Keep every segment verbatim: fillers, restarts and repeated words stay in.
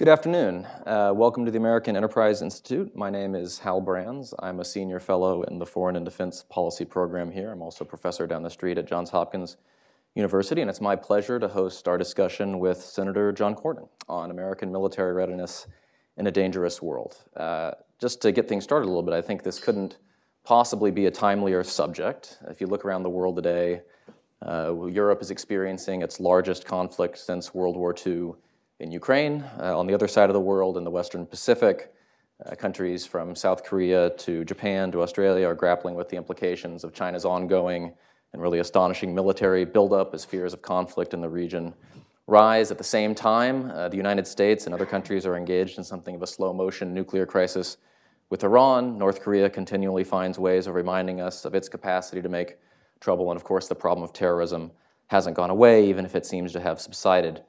Good afternoon. Uh, welcome to the American Enterprise Institute. My name is Hal Brands. I'm a senior fellow in the Foreign and Defense Policy program here. I'm also a professor down the street at Johns Hopkins University, and it's my pleasure to host our discussion with Senator John Cornyn on American military readiness in a dangerous world. Uh, just to get things started a little bit, I think this couldn't possibly be a timelier subject. If you look around the world today, uh, Europe is experiencing its largest conflict since World War Two. In Ukraine, uh, on the other side of the world, in the Western Pacific, uh, countries from South Korea to Japan to Australia are grappling with the implications of China's ongoing and really astonishing military buildup as fears of conflict in the region rise. At the same time, uh, the United States and other countries are engaged in something of a slow-motion nuclear crisis with Iran. North Korea continually finds ways of reminding us of its capacity to make trouble, and of course the problem of terrorism hasn't gone away, even if it seems to have subsided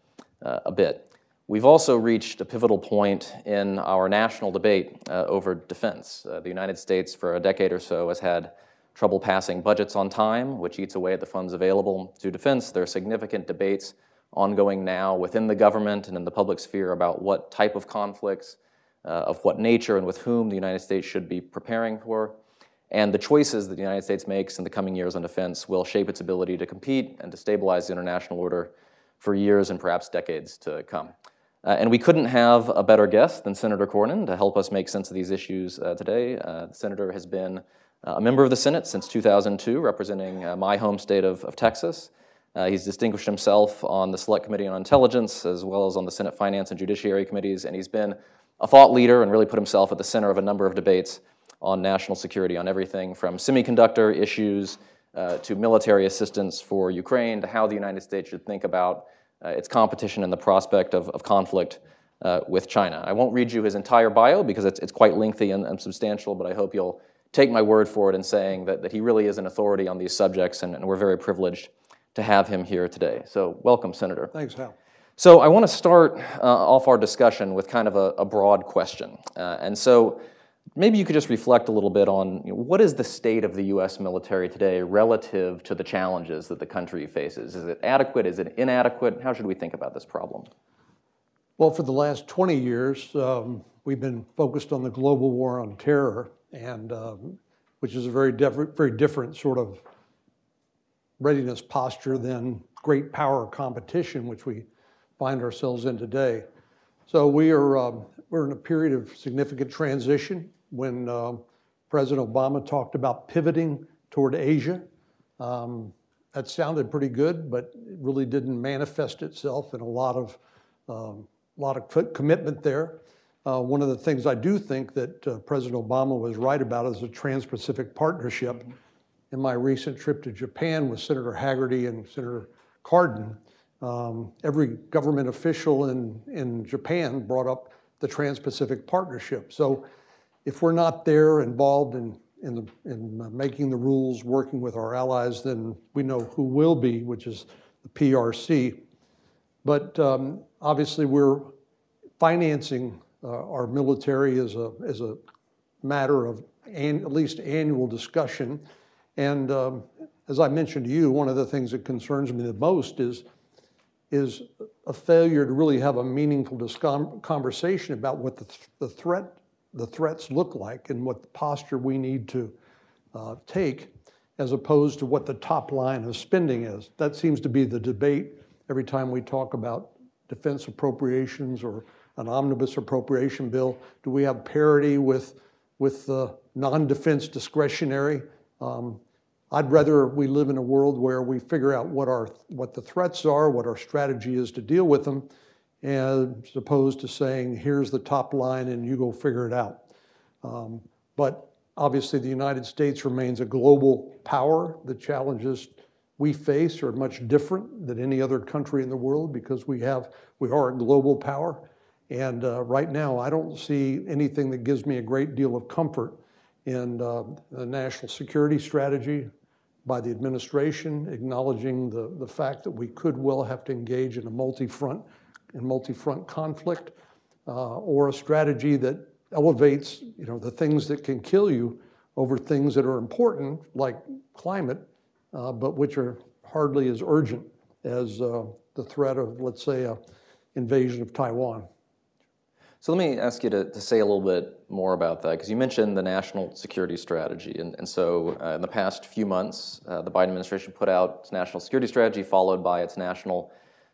uh, a bit. We've also reached a pivotal point in our national debate uh, over defense. Uh, the United States, for a decade or so, has had trouble passing budgets on time, which eats away at the funds available to defense. There are significant debates ongoing now within the government and in the public sphere about what type of conflicts, uh, of what nature, and with whom the United States should be preparing for. And the choices that the United States makes in the coming years on defense will shape its ability to compete and to stabilize the international order for years and perhaps decades to come. Uh, and we couldn't have a better guest than Senator Cornyn to help us make sense of these issues uh, today. Uh, the Senator has been uh, a member of the Senate since two thousand two, representing uh, my home state of, of Texas. Uh, he's distinguished himself on the Select Committee on Intelligence, as well as on the Senate Finance and Judiciary Committees, and he's been a thought leader and really put himself at the center of a number of debates on national security, on everything from semiconductor issues uh, to military assistance for Ukraine, to how the United States should think about Uh, its competition and the prospect of, of conflict uh, with China. I won't read you his entire bio because it's, it's quite lengthy and, and substantial, but I hope you'll take my word for it in saying that, that he really is an authority on these subjects, and, and we're very privileged to have him here today. So welcome, Senator. Thanks, Hal. So I want to start uh, off our discussion with kind of a, a broad question. Uh, and so maybe you could just reflect a little bit on, you know, what is the state of the U S military today relative to the challenges that the country faces? Is it adequate? Is it inadequate? How should we think about this problem? Well, for the last twenty years, um, we've been focused on the global war on terror, and um, which is a very, diff very different sort of readiness posture than great power competition, which we find ourselves in today. So we are, um, we're in a period of significant transition when uh, President Obama talked about pivoting toward Asia. Um, that sounded pretty good, but it really didn't manifest itself in a lot of, um, lot of commitment there. Uh, one of the things I do think that uh, President Obama was right about is the Trans-Pacific Partnership. In my recent trip to Japan with Senator Hagerty and Senator Cardin, Um, every government official in, in Japan brought up the Trans-Pacific Partnership. So if we're not there involved in, in, the, in making the rules, working with our allies, then we know who will be, which is the P R C. But um, obviously we're financing uh, our military as a, as a matter of an, at least annual discussion. And um, as I mentioned to you, one of the things that concerns me the most is is a failure to really have a meaningful conversation about what the, th the, threat, the threats look like and what the posture we need to uh, take, as opposed to what the top line of spending is. That seems to be the debate every time we talk about defense appropriations or an omnibus appropriation bill. Do we have parity with, with uh, non-defense discretionary? Um, I'd rather we live in a world where we figure out what our what the threats are, what our strategy is to deal with them, as opposed to saying, here's the top line and you go figure it out. Um, but obviously the United States remains a global power. The challenges we face are much different than any other country in the world because we have we are a global power. And uh, right now I don't see anything that gives me a great deal of comfort in uh, the national security strategy by the administration, acknowledging the, the fact that we could well have to engage in a multi-front and multi-front conflict, uh, or a strategy that elevates, you know, the things that can kill you over things that are important, like climate, uh, but which are hardly as urgent as uh, the threat of, let's say, an invasion of Taiwan. So let me ask you to, to say a little bit more about that, because you mentioned the national security strategy. And, and so uh, in the past few months, uh, the Biden administration put out its national security strategy, followed by its national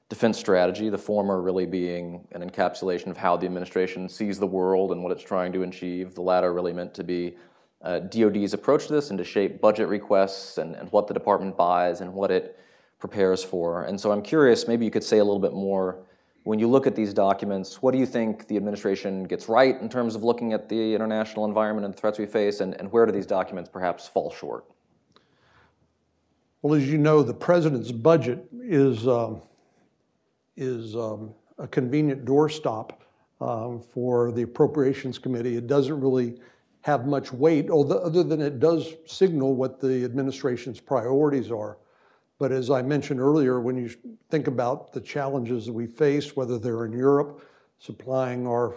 defense strategy, the former really being an encapsulation of how the administration sees the world and what it's trying to achieve, the latter really meant to be uh, D O D's approach to this and to shape budget requests and, and what the department buys and what it prepares for. And so I'm curious, maybe you could say a little bit more, when you look at these documents, what do you think the administration gets right in terms of looking at the international environment and the threats we face, and, and where do these documents perhaps fall short? Well, as you know, the president's budget is um, is um, a convenient doorstop um, for the Appropriations Committee. It doesn't really have much weight, although, other than it does signal what the administration's priorities are. But as I mentioned earlier, when you think about the challenges that we face, whether they're in Europe, supplying our,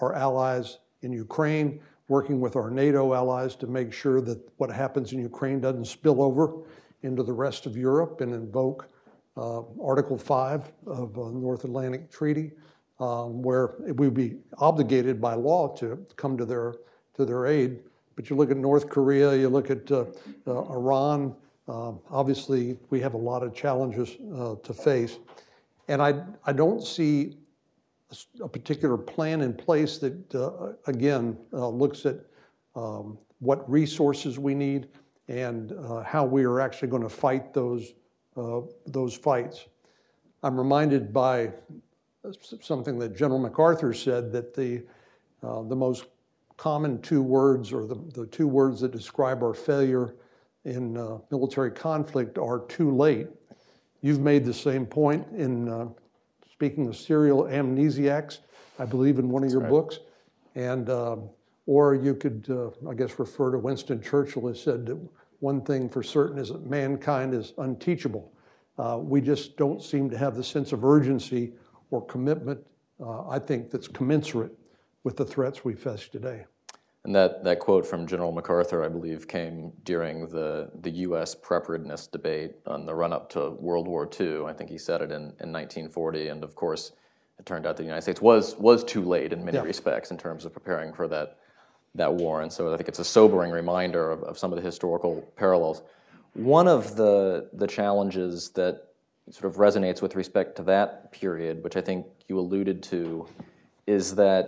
our allies in Ukraine, working with our NATO allies to make sure that what happens in Ukraine doesn't spill over into the rest of Europe and invoke Uh, Article five of the uh, North Atlantic Treaty, um, where we'd be obligated by law to come to their, to their aid. But you look at North Korea, you look at uh, uh, Iran, uh, obviously we have a lot of challenges uh, to face. And I, I don't see a particular plan in place that, uh, again, uh, looks at um, what resources we need and uh, how we are actually going to fight those Uh, those fights. I'm reminded by something that General MacArthur said, that the, uh, the most common two words, or the, the two words that describe our failure in uh, military conflict, are too late. You've made the same point in uh, speaking of serial amnesiacs, I believe in one of your That's right. books. And, uh, or you could, uh, I guess, refer to Winston Churchill, who said that one thing for certain is that mankind is unteachable. Uh, we just don't seem to have the sense of urgency or commitment, uh, I think, that's commensurate with the threats we face today. And that, that quote from General MacArthur, I believe, came during the, the U S preparedness debate on the run-up to World War Two. I think he said it in, in nineteen forty. And of course, it turned out the United States was, was too late in many yeah. respects in terms of preparing for that that war. And so I think it's a sobering reminder of, of some of the historical parallels. One of the, the challenges that sort of resonates with respect to that period, which I think you alluded to, is that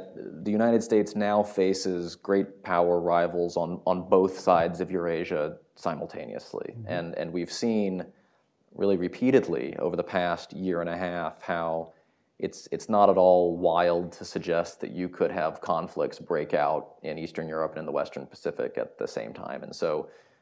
the United States now faces great power rivals on, on both sides of Eurasia simultaneously. Mm-hmm. And, and we've seen really repeatedly over the past year and a half how It's, it's not at all wild to suggest that you could have conflicts break out in Eastern Europe and in the Western Pacific at the same time. And so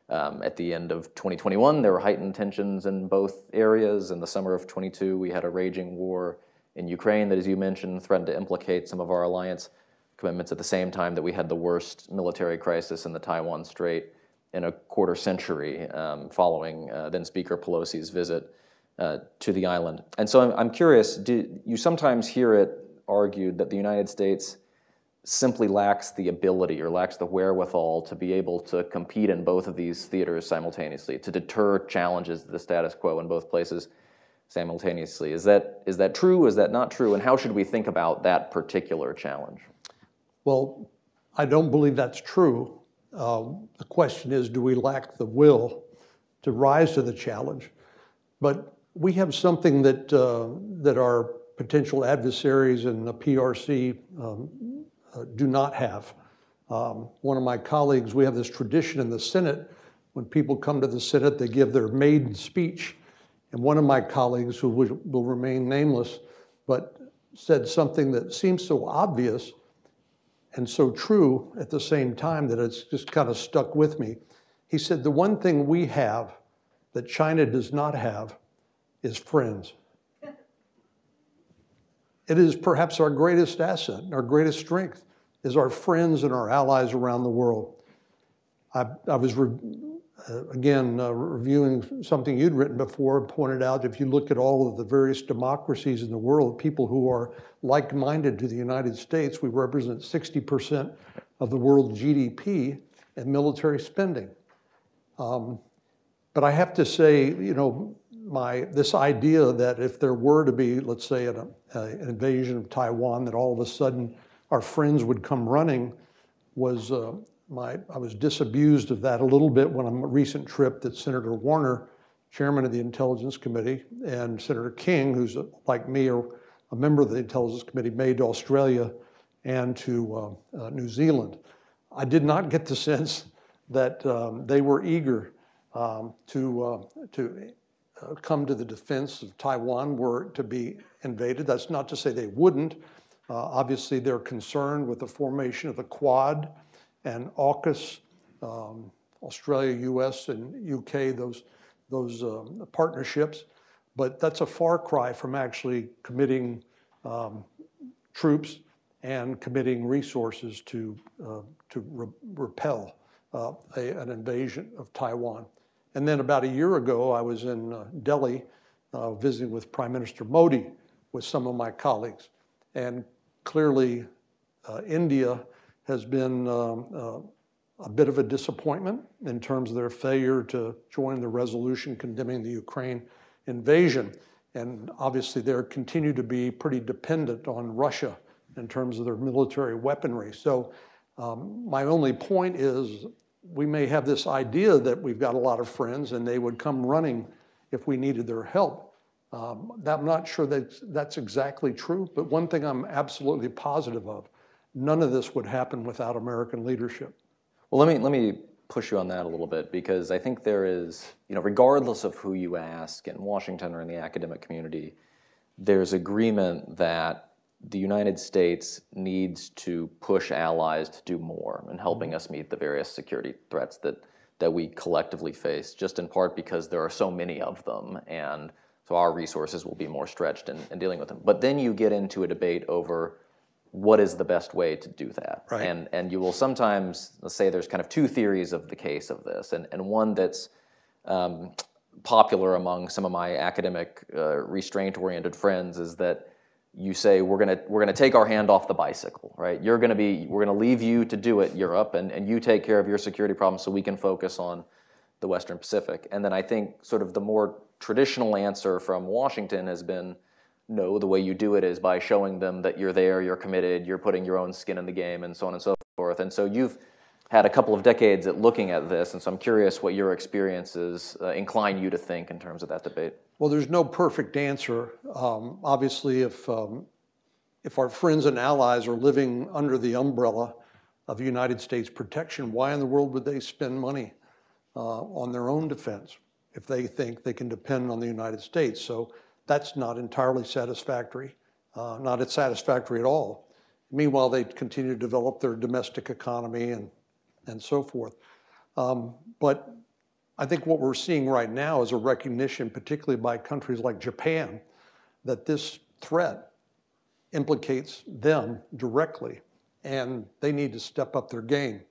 um, at the end of twenty twenty-one, there were heightened tensions in both areas. In the summer of twenty-two, we had a raging war in Ukraine that, as you mentioned, threatened to implicate some of our alliance commitments at the same time that we had the worst military crisis in the Taiwan Strait in a quarter century um, following uh, then Speaker Pelosi's visit Uh, to the island. And so I'm, I'm curious, do you sometimes hear it argued that the United States simply lacks the ability or lacks the wherewithal to be able to compete in both of these theaters simultaneously, to deter challenges to the status quo in both places simultaneously? Is that, is that true? Is that not true? And how should we think about that particular challenge? Well, I don't believe that's true. Um, the question is, do we lack the will to rise to the challenge? But we have something that, uh, that our potential adversaries in the P R C um, uh, do not have. Um, one of my colleagues, we have this tradition in the Senate, when people come to the Senate, they give their maiden speech. And one of my colleagues, who will, will remain nameless, but said something that seems so obvious and so true at the same time that it's just kind of stuck with me. He said, the one thing we have that China does not have is friends. It is perhaps our greatest asset, our greatest strength, is our friends and our allies around the world. I, I was, re uh, again, uh, reviewing something you'd written before and pointed out, if you look at all of the various democracies in the world, people who are like-minded to the United States, we represent sixty percent of the world G D P and military spending. Um, but I have to say, you know, My, this idea that if there were to be, let's say, an, uh, an invasion of Taiwan, that all of a sudden our friends would come running was uh, my, I was disabused of that a little bit when on a recent trip that Senator Warner, chairman of the Intelligence Committee, and Senator King, who's like me, or a member of the Intelligence Committee, made to Australia and to uh, uh, New Zealand. I did not get the sense that um, they were eager um, to, uh, to uh, come to the defense of Taiwan were to be invaded. That's not to say they wouldn't. Uh, obviously, they're concerned with the formation of the Quad and AUKUS, um, Australia, U S, and U K, those, those um, partnerships. But that's a far cry from actually committing um, troops and committing resources to, uh, to re repel uh, a, an invasion of Taiwan. And then about a year ago, I was in uh, Delhi uh, visiting with Prime Minister Modi with some of my colleagues. And clearly, uh, India has been um, uh, a bit of a disappointment in terms of their failure to join the resolution condemning the Ukraine invasion. And obviously, they continue to be pretty dependent on Russia in terms of their military weaponry. So um, my only point is we may have this idea that we've got a lot of friends and they would come running if we needed their help. Um, I'm not sure that that's exactly true, but one thing I'm absolutely positive of, none of this would happen without American leadership. Well, let me, let me push you on that a little bit, because I think there is, you know, regardless of who you ask in Washington or in the academic community, there's agreement that the United States needs to push allies to do more in helping us meet the various security threats that, that we collectively face, just in part because there are so many of them, and so our resources will be more stretched in, in dealing with them. But then you get into a debate over what is the best way to do that. Right. And, and you will sometimes, let's say there's kind of two theories of the case of this, and, and one that's um, popular among some of my academic uh, restraint-oriented friends is that you say, we're gonna, we're gonna take our hand off the bicycle, right? You're gonna be, we're gonna leave you to do it, Europe, and, and you take care of your security problems so we can focus on the Western Pacific. And then I think sort of the more traditional answer from Washington has been, no, the way you do it is by showing them that you're there, you're committed, you're putting your own skin in the game, and so on and so forth. And so you've had a couple of decades at looking at this, and so I'm curious what your experiences uh, incline you to think in terms of that debate. Well, there's no perfect answer. Um, obviously, if, um, if our friends and allies are living under the umbrella of United States protection, why in the world would they spend money uh, on their own defense if they think they can depend on the United States? So that's not entirely satisfactory, uh, not satisfactory at all. Meanwhile, they continue to develop their domestic economy and, and so forth. Um, but I think what we're seeing right now is a recognition, particularly by countries like Japan, that this threat implicates them directly, and they need to step up their game.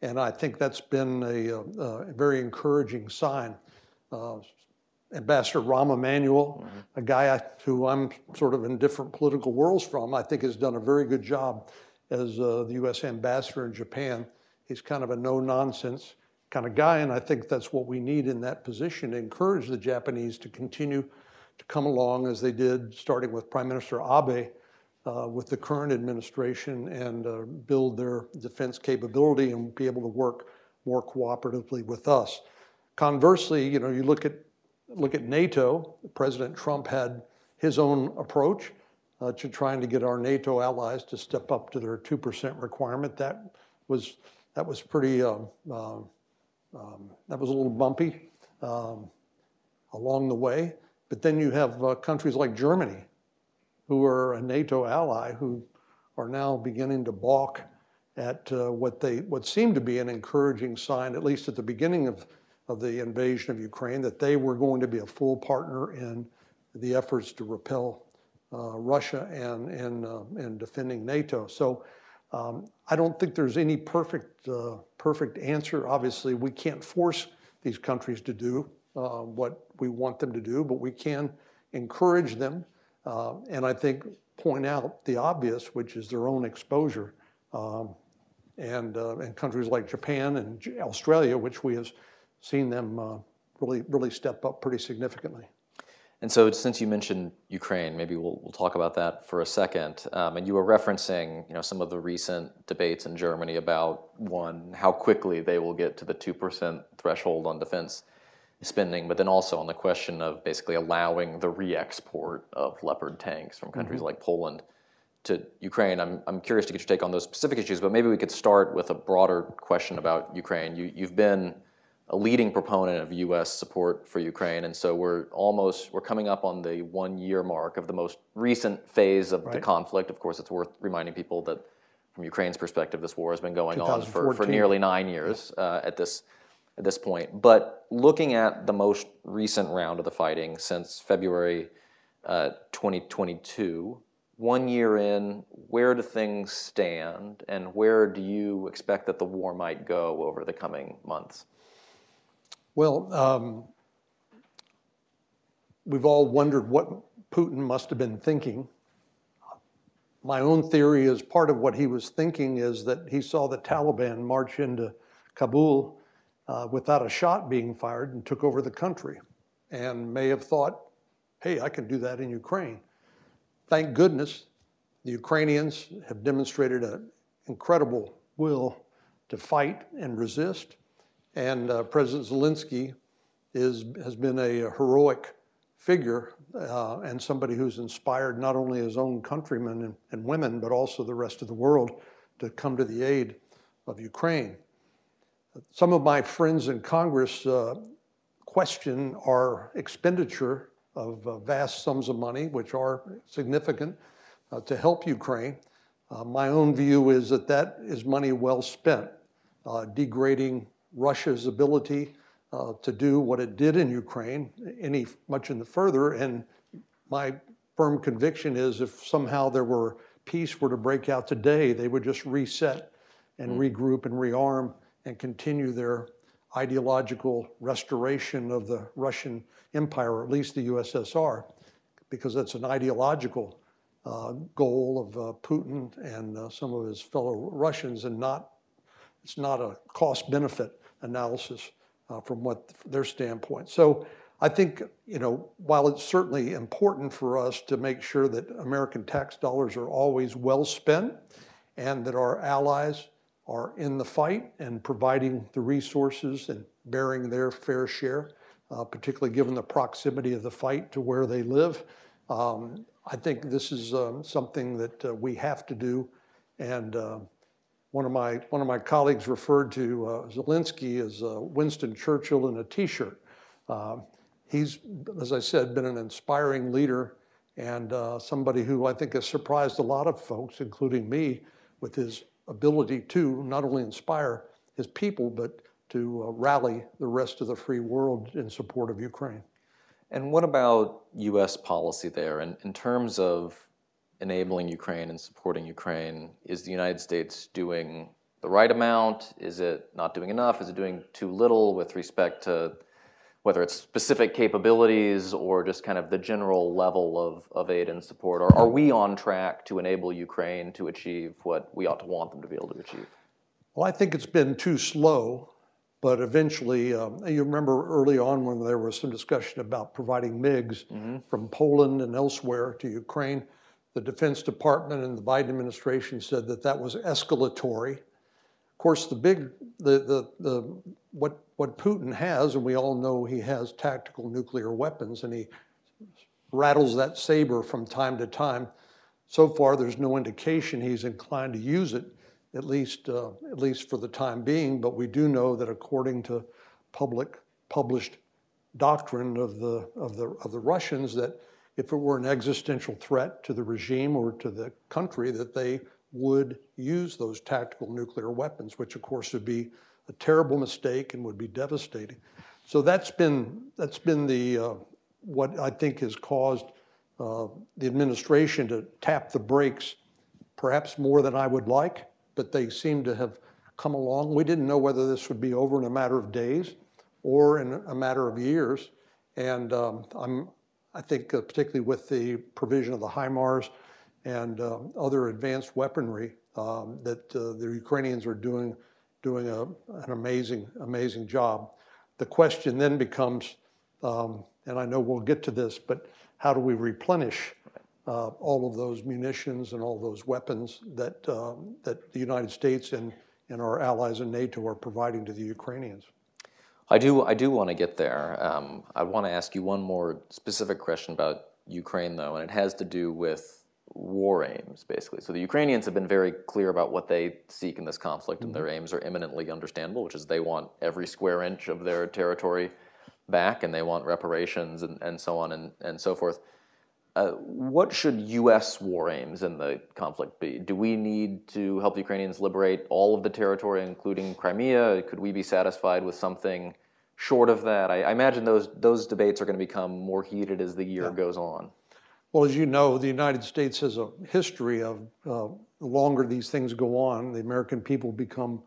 And I think that's been a, a, a very encouraging sign. Uh, Ambassador Rahm Emanuel, mm-hmm. a guy I, who I'm sort of in different political worlds from, I think has done a very good job as uh, the U S ambassador in Japan. He's kind of a no-nonsense kind of guy, and I think that's what we need in that position, to encourage the Japanese to continue to come along as they did, starting with Prime Minister Abe, uh, with the current administration, and uh, build their defense capability and be able to work more cooperatively with us. Conversely, you know, you look at look at NATO. President Trump had his own approach uh, to trying to get our NATO allies to step up to their two percent requirement. That was that was pretty uh, uh, um, that was a little bumpy um, along the way. But then you have uh, countries like Germany, who are a NATO ally, who are now beginning to balk at uh, what they what seemed to be an encouraging sign, at least at the beginning of. of the invasion of Ukraine, that they were going to be a full partner in the efforts to repel uh, Russia and, and, uh, and defending NATO. So um, I don't think there's any perfect, uh, perfect answer. Obviously, we can't force these countries to do uh, what we want them to do, but we can encourage them uh, and I think point out the obvious, which is their own exposure. Um, and, uh, and countries like Japan and Australia, which we have seen them uh, really, really step up pretty significantly. And so since you mentioned Ukraine, maybe we'll, we'll talk about that for a second. Um, and you were referencing you know, some of the recent debates in Germany about, one, how quickly they will get to the two percent threshold on defense spending, but then also on the question of basically allowing the re-export of Leopard tanks from countries mm-hmm. like Poland to Ukraine. I'm, I'm curious to get your take on those specific issues, but maybe we could start with a broader question about Ukraine. You, you've been a leading proponent of U S support for Ukraine, and so we're almost, we're coming up on the one-year mark of the most recent phase of right. the conflict. Of course, it's worth reminding people that from Ukraine's perspective, this war has been going on for, for nearly nine years yeah. uh, at this at this point. But looking at the most recent round of the fighting since February uh, twenty twenty-two, one year in, where do things stand, and where do you expect that the war might go over the coming months? Well, um, we've all wondered what Putin must have been thinking. My own theory is part of what he was thinking is that he saw the Taliban march into Kabul uh, without a shot being fired and took over the country, and may have thought, hey, I can do that in Ukraine. Thank goodness the Ukrainians have demonstrated an incredible will to fight and resist. And uh, President Zelensky is, has been a heroic figure uh, and somebody who's inspired not only his own countrymen and, and women, but also the rest of the world to come to the aid of Ukraine. Some of my friends in Congress uh, question our expenditure of uh, vast sums of money, which are significant, uh, to help Ukraine. Uh, my own view is that that is money well spent, uh, degrading Russia's ability uh, to do what it did in Ukraine any much in the further. And my firm conviction is if somehow there were peace were to break out today, they would just reset and mm. regroup and rearm and continue their ideological restoration of the Russian Empire, or at least the U S S R, because that's an ideological uh, goal of uh, Putin and uh, some of his fellow Russians, and not it's not a cost-benefit analysis uh, from what their standpoint. So I think, you know, while it's certainly important for us to make sure that American tax dollars are always well spent and that our allies are in the fight and providing the resources and bearing their fair share, uh, particularly given the proximity of the fight to where they live, um, I think this is um, something that uh, we have to do. And uh, One of my one of my colleagues referred to uh, Zelensky as uh, Winston Churchill in a T-shirt. Uh, he's, as I said, been an inspiring leader and uh, somebody who I think has surprised a lot of folks, including me, with his ability to not only inspire his people but to uh, rally the rest of the free world in support of Ukraine. And what about U S policy there, and in terms of enabling Ukraine and supporting Ukraine? Is the United States doing the right amount? Is it not doing enough? Is it doing too little with respect to whether it's specific capabilities or just kind of the general level of, of aid and support? Or are we on track to enable Ukraine to achieve what we ought to want them to be able to achieve? Well, I think it's been too slow, but eventually, um, you remember early on when there was some discussion about providing MiGs mm-hmm. from Poland and elsewhere to Ukraine. The Defense Department and the Biden administration said that that was escalatory. Of course, the big, the, the, the, what, what Putin has, and we all know he has tactical nuclear weapons, and he rattles that saber from time to time. So far, there's no indication he's inclined to use it, at least, uh, at least for the time being. But we do know that according to public published doctrine of the, of the, of the Russians, that if it were an existential threat to the regime or to the country, that they would use those tactical nuclear weapons, which of course would be a terrible mistake and would be devastating. So that's been, that's been the, uh, what I think has caused uh, the administration to tap the brakes, perhaps more than I would like, but they seem to have come along. We didn't know whether this would be over in a matter of days or in a matter of years. And um, I'm, I think uh, particularly with the provision of the HIMARS and uh, other advanced weaponry um, that uh, the Ukrainians are doing, doing a, an amazing, amazing job. The question then becomes, um, And I know we'll get to this, but how do we replenish uh, all of those munitions and all those weapons that uh, that the United States and, and our allies in NATO are providing to the Ukrainians? I do, I do want to get there. Um, I want to ask you one more specific question about Ukraine, though, and it has to do with war aims, basically. So the Ukrainians have been very clear about what they seek in this conflict, mm-hmm. and their aims are eminently understandable, which is they want every square inch of their territory back, and they want reparations, and, and so on and, and so forth. Uh, what should U S war aims in the conflict be? Do we need to help the Ukrainians liberate all of the territory, including Crimea? Could we be satisfied with something short of that? I, I imagine those, those debates are going to become more heated as the year yeah. goes on. Well, as you know, the United States has a history of uh, the longer these things go on, the American people become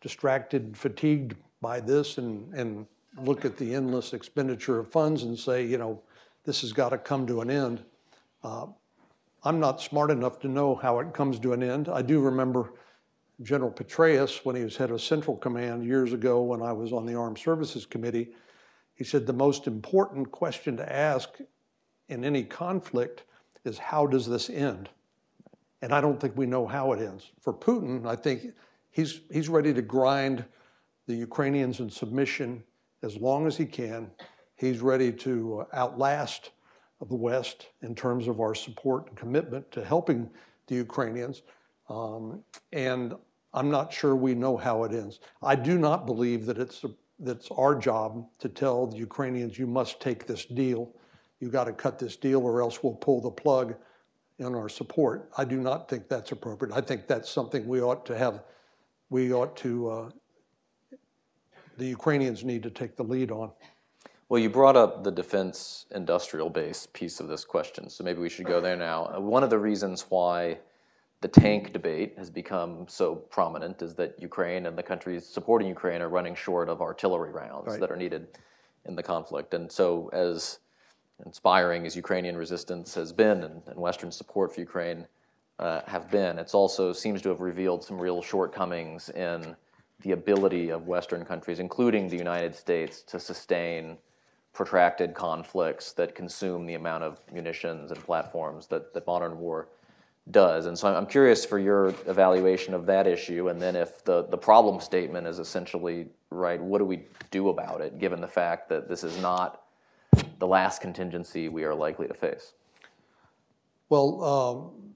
distracted, fatigued by this, and, and look at the endless expenditure of funds and say, you know, this has got to come to an end. Uh, I'm not smart enough to know how it comes to an end. I do remember General Petraeus, when he was head of Central Command years ago when I was on the Armed Services Committee, he said the most important question to ask in any conflict is, how does this end? And I don't think we know how it ends. For Putin, I think he's, he's ready to grind the Ukrainians in submission as long as he can. He's ready to outlast the West in terms of our support and commitment to helping the Ukrainians. Um, and I'm not sure we know how it ends. I do not believe that it's, a, that's our job to tell the Ukrainians, you must take this deal. You got to cut this deal or else we'll pull the plug in our support. I do not think that's appropriate. I think that's something we ought to have, we ought to, uh, the Ukrainians need to take the lead on. Well, you brought up the defense industrial base piece of this question, so maybe we should go there now. One of the reasons why the tank debate has become so prominent is that Ukraine and the countries supporting Ukraine are running short of artillery rounds right. that are needed in the conflict. And so as inspiring as Ukrainian resistance has been and, and Western support for Ukraine uh, have been, it's also seems to have revealed some real shortcomings in the ability of Western countries, including the United States, to sustain protracted conflicts that consume the amount of munitions and platforms that, that modern war does. And so I'm curious for your evaluation of that issue, and then if the, the problem statement is essentially right, what do we do about it, given the fact that this is not the last contingency we are likely to face? Well, um,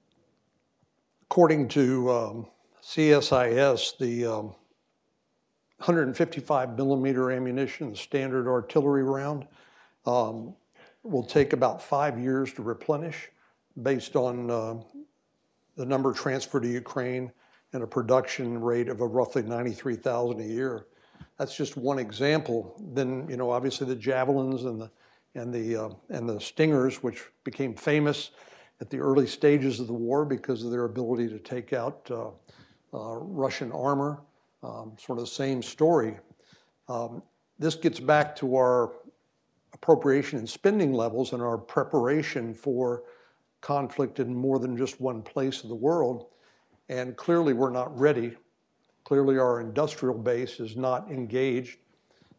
according to um, C S I S, the um, one hundred fifty-five millimeter ammunition, standard artillery round, um, will take about five years to replenish based on uh, the number transferred to Ukraine and a production rate of a roughly ninety-three thousand a year. That's just one example. Then, you know, obviously the javelins and the and the, uh, and the stingers, which became famous at the early stages of the war because of their ability to take out uh, uh, Russian armor, um, sort of the same story. Um, this gets back to our appropriation and spending levels and our preparation for conflict in more than just one place in the world. And clearly we're not ready. Clearly our industrial base is not engaged.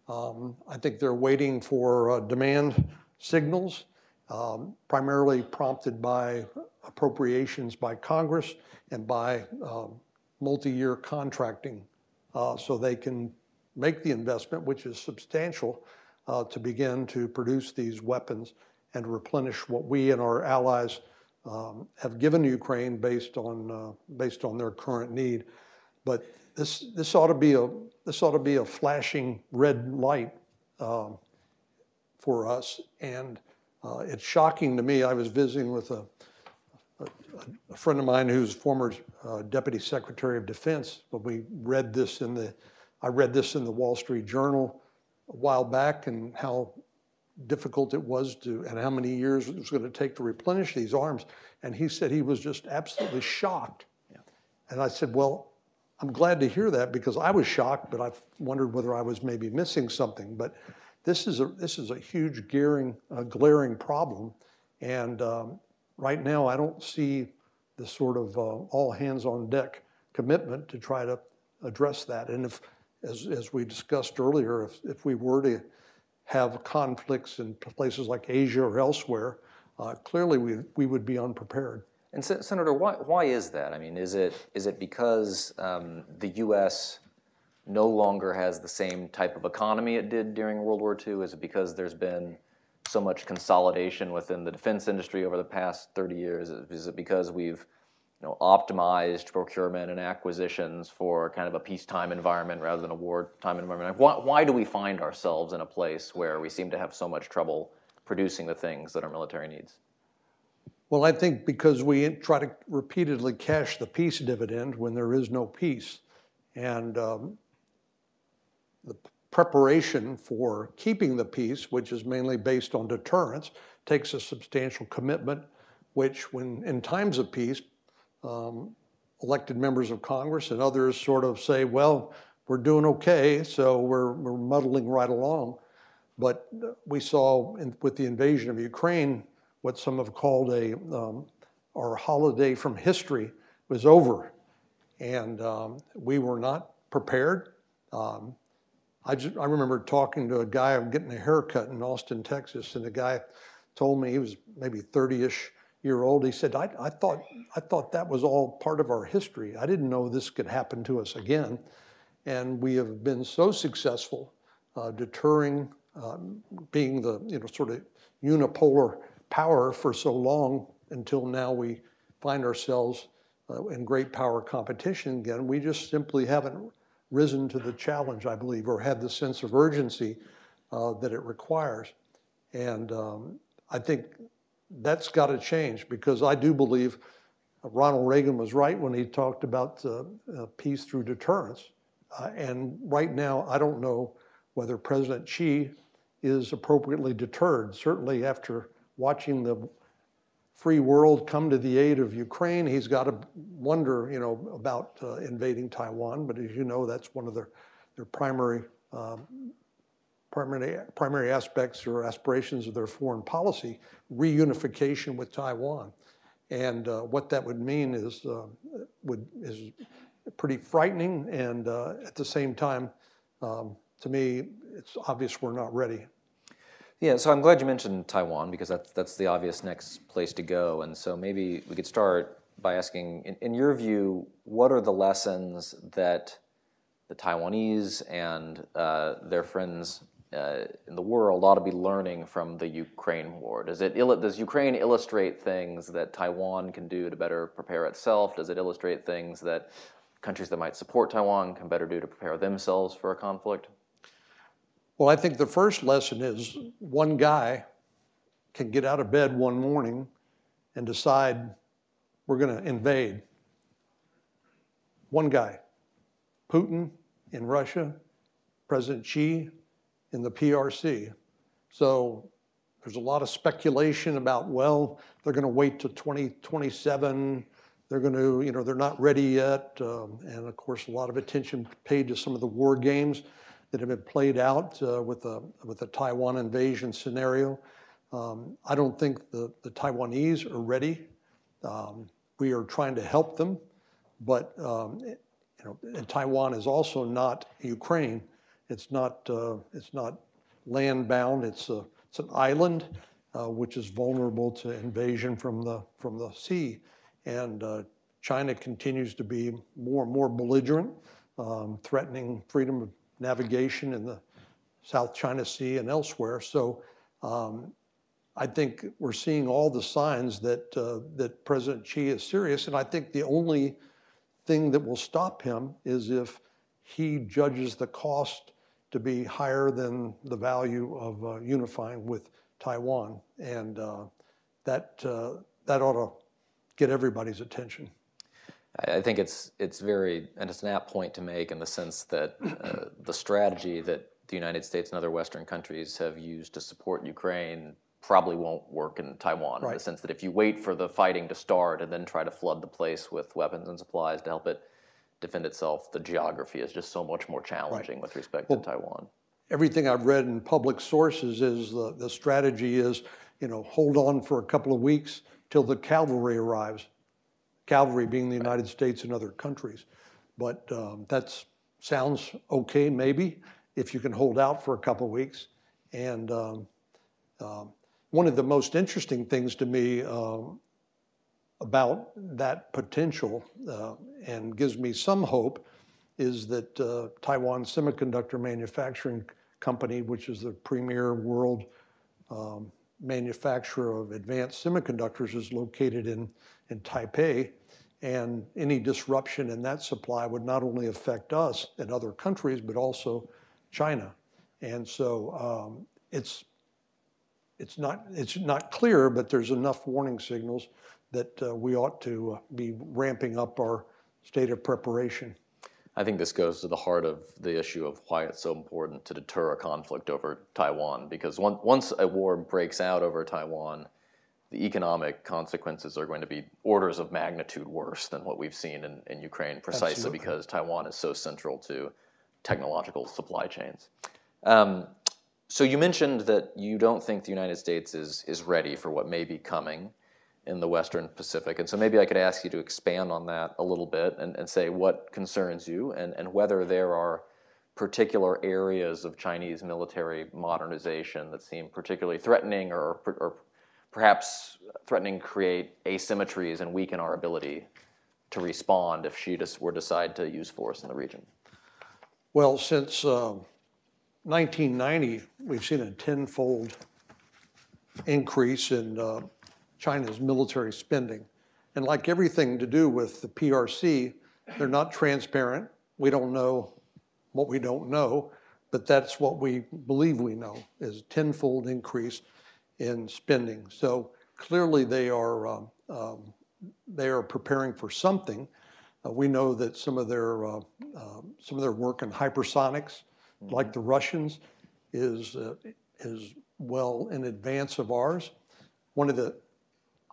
Um, I think they're waiting for uh, demand signals, um, primarily prompted by appropriations by Congress and by um, multi-year contracting, uh, so they can make the investment, which is substantial, uh, to begin to produce these weapons and replenish what we and our allies um, have given Ukraine based on uh, based on their current need. But this this ought to be a This ought to be a flashing red light um, for us. And uh, it's shocking to me. I was visiting with a, a, a friend of mine who's former uh, Deputy Secretary of Defense, but we read this in the, I read this in the Wall Street Journal a while back, and how difficult it was to, and how many years it was going to take to replenish these arms. And he said he was just absolutely shocked. Yeah. And I said, well, I'm glad to hear that, because I was shocked, but I wondered whether I was maybe missing something. But this is a, this is a huge glaring, uh, glaring problem. And um, right now, I don't see the sort of uh, all hands on deck commitment to try to address that. And if, as, as we discussed earlier, if, if we were to have conflicts in places like Asia or elsewhere, uh, clearly we, we would be unprepared. And so, Senator, why, why is that? I mean, is it, is it because um, the U S no longer has the same type of economy it did during World War Two? Is it because there's been so much consolidation within the defense industry over the past thirty years? Is it because we've you know, optimized procurement and acquisitions for kind of a peacetime environment rather than a wartime environment? Why, why do we find ourselves in a place where we seem to have so much trouble producing the things that our military needs? Well, I think because we try to repeatedly cash the peace dividend when there is no peace. And um, the preparation for keeping the peace, which is mainly based on deterrence, takes a substantial commitment, which when in times of peace, um, elected members of Congress and others sort of say, well, we're doing okay, so we're, we're muddling right along. But we saw in, with the invasion of Ukraine, what some have called a, um, our holiday from history was over. And um, we were not prepared. Um, I, just, I remember talking to a guy, I'm getting a haircut in Austin, Texas, and the guy told me, he was maybe thirty-ish year old, he said, I, I, thought, I thought that was all part of our history. I didn't know this could happen to us again. And we have been so successful uh, deterring, um, being the you know, sort of unipolar power for so long until now we find ourselves uh, in great power competition again. We just simply haven't risen to the challenge, I believe, or had the sense of urgency uh, that it requires. And um, I think that's got to change, because I do believe Ronald Reagan was right when he talked about uh, uh, peace through deterrence. Uh, and right now, I don't know whether President Xi is appropriately deterred. Certainly after watching the free world come to the aid of Ukraine, he's got to wonder, you know, about uh, invading Taiwan. But as you know, that's one of their their primary um, primary primary aspects or aspirations of their foreign policy: reunification with Taiwan. And uh, what that would mean is uh, would is pretty frightening. And uh, at the same time, um, to me, it's obvious we're not ready. Yeah, so I'm glad you mentioned Taiwan, because that's, that's the obvious next place to go. And so maybe we could start by asking, in, in your view, what are the lessons that the Taiwanese and uh, their friends uh, in the world ought to be learning from the Ukraine war? Does, it, does Ukraine illustrate things that Taiwan can do to better prepare itself? Does it illustrate things that countries that might support Taiwan can better do to prepare themselves for a conflict? Well, I think the first lesson is one guy can get out of bed one morning and decide we're going to invade. One guy, Putin in Russia, President Xi in the P R C. So there's a lot of speculation about, well, they're going to wait till twenty twenty-seven. They're going to, you know, they're not ready yet. Um, and of course, a lot of attention paid to some of the war games that have been played out uh, with the with the Taiwan invasion scenario. Um, I don't think the, the Taiwanese are ready. Um, we are trying to help them, but um, you know, and Taiwan is also not Ukraine. It's not uh, it's not land bound. It's a it's an island uh, which is vulnerable to invasion from the from the sea, and uh, China continues to be more and more belligerent, um, threatening freedom of navigation in the South China Sea and elsewhere. So um, I think we're seeing all the signs that, uh, that President Xi is serious. And I think the only thing that will stop him is if he judges the cost to be higher than the value of uh, unifying with Taiwan. And uh, that, uh, that ought to get everybody's attention. I think it's it's very, and it's an apt point to make in the sense that uh, the strategy that the United States and other Western countries have used to support Ukraine probably won't work in Taiwan, right, in the sense that if you wait for the fighting to start and then try to flood the place with weapons and supplies to help it defend itself, the geography is just so much more challenging, right, with respect well, to Taiwan. Everything I've read in public sources is the, the strategy is, you know, hold on for a couple of weeks till the cavalry arrives. Cavalry being the United States and other countries. But um, that sounds okay, maybe, if you can hold out for a couple of weeks. And um, uh, one of the most interesting things to me uh, about that potential uh, and gives me some hope is that uh, Taiwan Semiconductor Manufacturing Company, which is the premier world um, manufacturer of advanced semiconductors, is located in, in Taipei. And any disruption in that supply would not only affect us and other countries, but also China. And so um, it's, it's, not, it's not clear, but there's enough warning signals that uh, we ought to be ramping up our state of preparation. I think this goes to the heart of the issue of why it's so important to deter a conflict over Taiwan, because one, once a war breaks out over Taiwan, the economic consequences are going to be orders of magnitude worse than what we've seen in, in Ukraine, precisely Absolutely. Because Taiwan is so central to technological supply chains. Um, so you mentioned that you don't think the United States is, is ready for what may be coming in the Western Pacific. And so maybe I could ask you to expand on that a little bit and, and say what concerns you and, and whether there are particular areas of Chinese military modernization that seem particularly threatening or, or perhaps threatening to create asymmetries and weaken our ability to respond if she just were decide to use force in the region. Well, since uh, nineteen ninety, we've seen a tenfold increase in uh, China's military spending. And like everything to do with the P R C, they're not transparent. We don't know what we don't know, but that's what we believe we know, is a tenfold increase in spending. So clearly they are, um, um, they are preparing for something. Uh, we know that some of their, uh, uh, some of their work in hypersonics, mm-hmm. like the Russians, is, uh, is well in advance of ours. One of the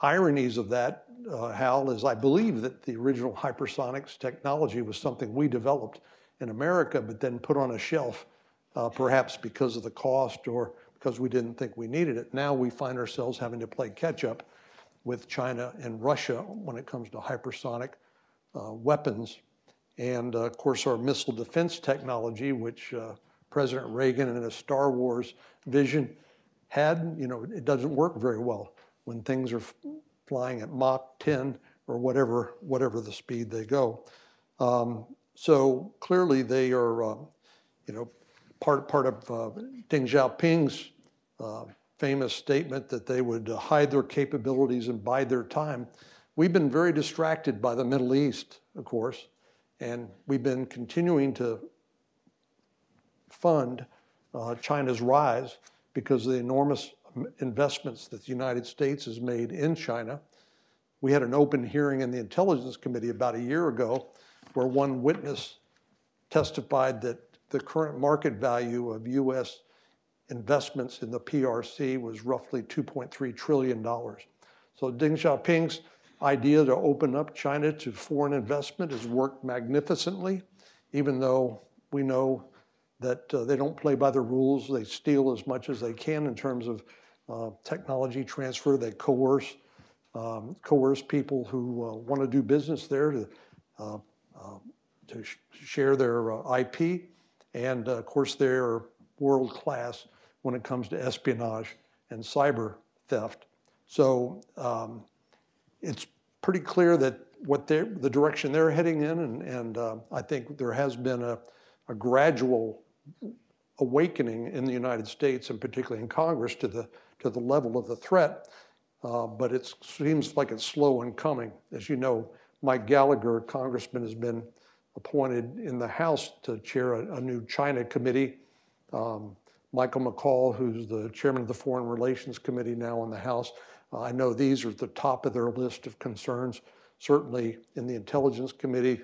ironies of that, uh, Hal, is I believe that the original hypersonics technology was something we developed in America, but then put on a shelf, uh, perhaps because of the cost or because we didn't think we needed it. Now we find ourselves having to play catch up with China and Russia when it comes to hypersonic uh, weapons. And uh, of course our missile defense technology, which uh, President Reagan in a Star Wars vision had, you know, it doesn't work very well when things are flying at Mach ten or whatever, whatever the speed they go. Um, so clearly they are, uh, you know, Part, part of uh, Deng Xiaoping's uh, famous statement that they would uh, hide their capabilities and bide their time. We've been very distracted by the Middle East, of course, and we've been continuing to fund uh, China's rise because of the enormous investments that the United States has made in China. We had an open hearing in the Intelligence Committee about a year ago where one witness testified that the current market value of U S investments in the P R C was roughly two point three trillion dollars. So Deng Xiaoping's idea to open up China to foreign investment has worked magnificently, even though we know that uh, they don't play by the rules. They steal as much as they can in terms of uh, technology transfer. They coerce, um, coerce people who uh, want to do business there to, uh, uh, to sh share their uh, I P. And uh, of course, they're world class when it comes to espionage and cyber theft. So um, it's pretty clear that what they're, the direction they're heading in, and, and uh, I think there has been a, a gradual awakening in the United States, and particularly in Congress, to the, to the level of the threat. Uh, but it seems like it's slow in coming. As you know, Mike Gallagher, congressman, has been appointed in the House to chair a, a new China committee. Um, Michael McCall, who's the chairman of the Foreign Relations Committee now in the House, uh, I know these are at the top of their list of concerns. Certainly in the Intelligence Committee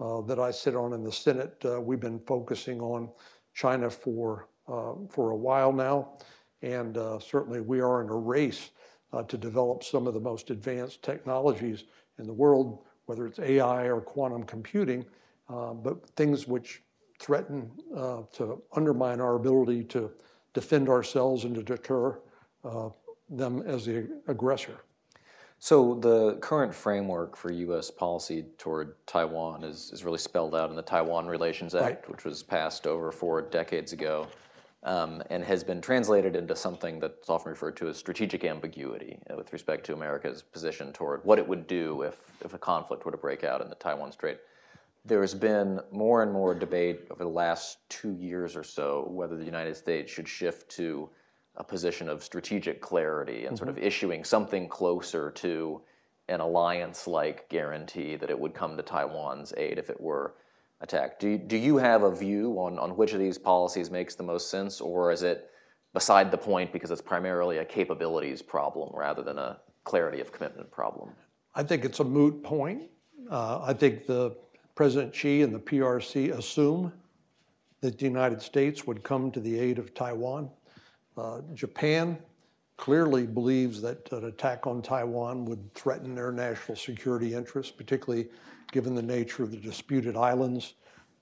uh, that I sit on in the Senate, uh, we've been focusing on China for, uh, for a while now. And uh, certainly we are in a race uh, to develop some of the most advanced technologies in the world, whether it's A I or quantum computing. Uh, but things which threaten uh, to undermine our ability to defend ourselves and to deter uh, them as the aggressor. So the current framework for U S policy toward Taiwan is, is really spelled out in the Taiwan Relations Act, right, which was passed over four decades ago. um, and has been translated into something that's often referred to as strategic ambiguity uh, with respect to America's position toward what it would do if, if a conflict were to break out in the Taiwan Strait. There has been more and more debate over the last two years or so whether the United States should shift to a position of strategic clarity and sort of issuing something closer to an alliance-like guarantee that it would come to Taiwan's aid if it were attacked. Do, do you have a view on, on which of these policies makes the most sense, or is it beside the point because it's primarily a capabilities problem rather than a clarity of commitment problem? I think it's a moot point. Uh, I think the President Xi and the P R C assume that the United States would come to the aid of Taiwan. Uh, Japan clearly believes that an attack on Taiwan would threaten their national security interests, particularly given the nature of the disputed islands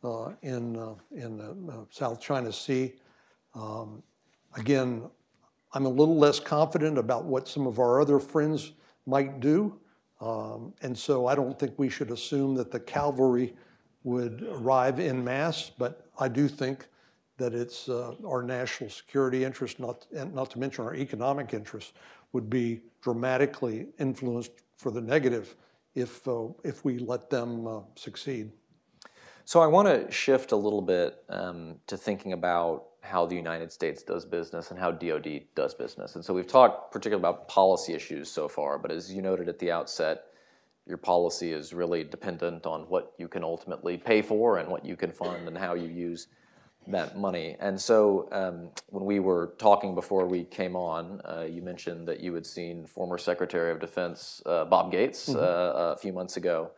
uh, in, uh, in the uh, South China Sea. Um, again, I'm a little less confident about what some of our other friends might do. Um, and so I don't think we should assume that the cavalry would arrive en masse, but I do think that it's uh, our national security interest, not, and not to mention our economic interests, would be dramatically influenced for the negative if, uh, if we let them uh, succeed. So I want to shift a little bit um, to thinking about how the United States does business and how D O D does business. And so we've talked particularly about policy issues so far, but as you noted at the outset, your policy is really dependent on what you can ultimately pay for and what you can fund and how you use that money. And so um, when we were talking before we came on, uh, you mentioned that you had seen former Secretary of Defense uh, Bob Gates mm-hmm. uh, a few months ago.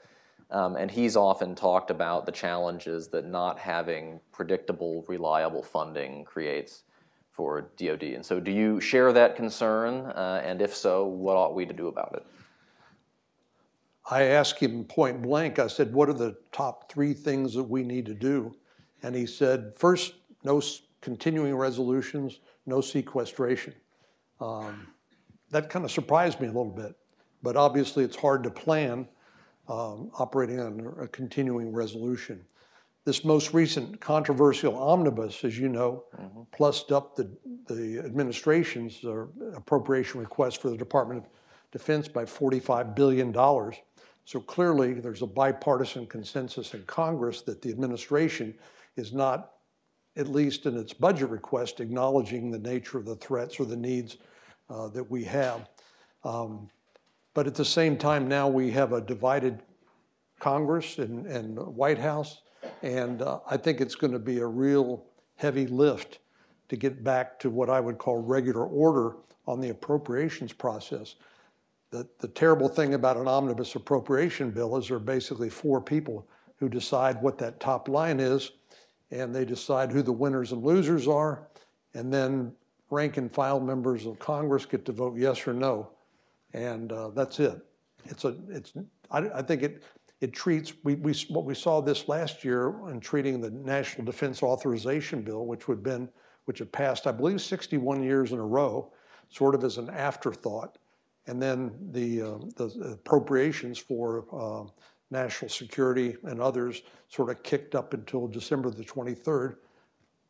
Um, and he's often talked about the challenges that not having predictable, reliable funding creates for D O D. And so do you share that concern? Uh, and if so, what ought we to do about it? I asked him point blank. I said, what are the top three things that we need to do? And he said, first, no continuing resolutions, no sequestration. Um, that kind of surprised me a little bit. But obviously, it's hard to plan um, operating under a continuing resolution. This most recent controversial omnibus, as you know, mm-hmm. plussed up the, the administration's uh, appropriation request for the Department of Defense by forty-five billion dollars. So clearly, there's a bipartisan consensus in Congress that the administration is not, at least in its budget request, acknowledging the nature of the threats or the needs uh, that we have. Um, but at the same time, now we have a divided Congress and, and White House, and uh, I think it's going to be a real heavy lift to get back to what I would call regular order on the appropriations process. The, the terrible thing about an omnibus appropriation bill is there are basically four people who decide what that top line is, and they decide who the winners and losers are, and then rank and file members of Congress get to vote yes or no, and uh, that's it. It's a, it's, I, I think it, it treats, we, we, what we saw this last year in treating the National Defense Authorization Bill, which would been, which had passed, I believe, sixty-one years in a row, sort of as an afterthought, and then the, uh, the appropriations for uh, national security and others sort of kicked up until December the twenty-third,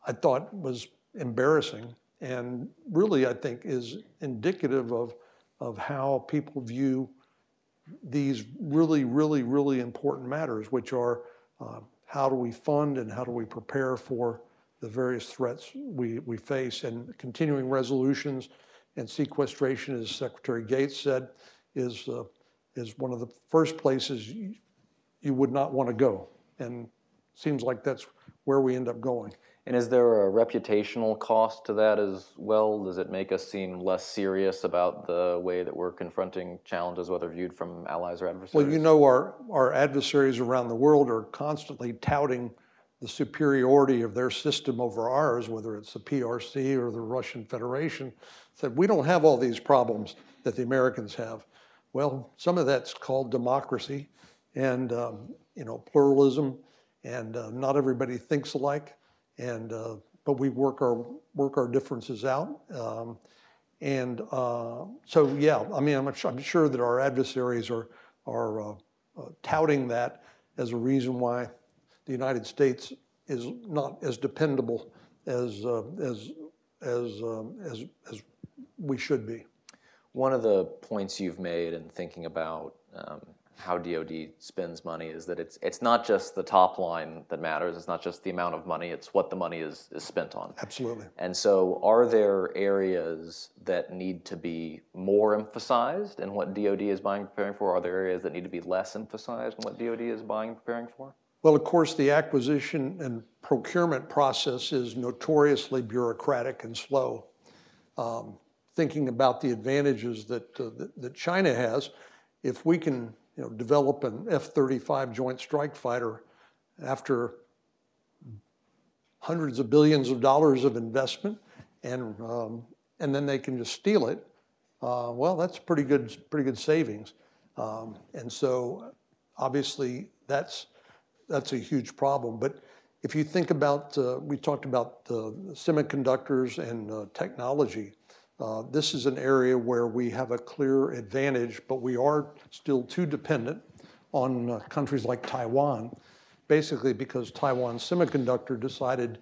I thought was embarrassing and really I think is indicative of, of how people view these really, really, really important matters, which are uh, how do we fund and how do we prepare for the various threats we, we face. And continuing resolutions and sequestration, as Secretary Gates said, is, uh, is one of the first places you, you would not want to go. And seems like that's where we end up going. And is there a reputational cost to that as well? Does it make us seem less serious about the way that we're confronting challenges, whether viewed from allies or adversaries? Well, you know, our, our adversaries around the world are constantly touting the superiority of their system over ours, whether it's the P R C or the Russian Federation, that we don't have all these problems that the Americans have. Well, some of that's called democracy and um, you know, pluralism, and uh, not everybody thinks alike, and uh, but we work our work our differences out, um, and uh, so yeah, I mean, I'm, I'm sure that our adversaries are are uh, uh, touting that as a reason why the United States is not as dependable as uh, as as, um, as, as we should be. One of the points you've made in thinking about um, how D O D spends money is that it's it's not just the top line that matters. It's not just the amount of money. It's what the money is, is spent on. Absolutely. And so are there areas that need to be more emphasized in what D O D is buying and preparing for? Are there areas that need to be less emphasized in what D O D is buying and preparing for? Well, of course, the acquisition and procurement process is notoriously bureaucratic and slow. Um, thinking about the advantages that, uh, that, that China has, if we can you know, develop an F thirty-five Joint Strike Fighter after hundreds of billions of dollars of investment, and um, and then they can just steal it. Uh, well, that's pretty good, pretty good savings, um, and so obviously that's that's a huge problem. But if you think about, uh, we talked about uh, semiconductors and uh, technology. Uh, this is an area where we have a clear advantage, but we are still too dependent on uh, countries like Taiwan, basically because Taiwan Semiconductor decided